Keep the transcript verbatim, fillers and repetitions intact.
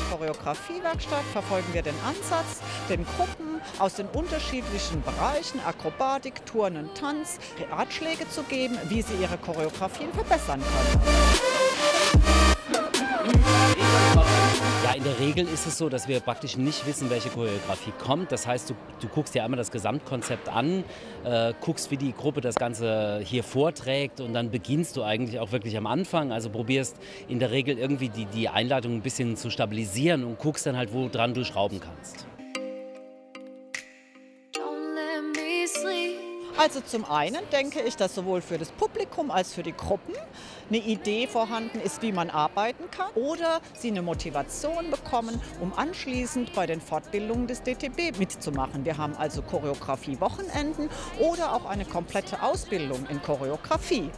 der Choreografiewerkstatt verfolgen wir den Ansatz, den Gruppen aus den unterschiedlichen Bereichen Akrobatik, Turnen, Tanz Ratschläge zu geben, wie sie ihre Choreografien verbessern können. Ja, in der Regel ist es so, dass wir praktisch nicht wissen, welche Choreografie kommt. Das heißt, du, du guckst dir einmal das Gesamtkonzept an, äh, guckst, wie die Gruppe das Ganze hier vorträgt und dann beginnst du eigentlich auch wirklich am Anfang. Also probierst in der Regel irgendwie die, die Einleitung ein bisschen zu stabilisieren und guckst dann halt, woran du schrauben kannst. Also zum einen denke ich, dass sowohl für das Publikum als für die Gruppen eine Idee vorhanden ist, wie man arbeiten kann oder sie eine Motivation bekommen, um anschließend bei den Fortbildungen des D T B mitzumachen. Wir haben also Choreografie-Wochenenden oder auch eine komplette Ausbildung in Choreografie.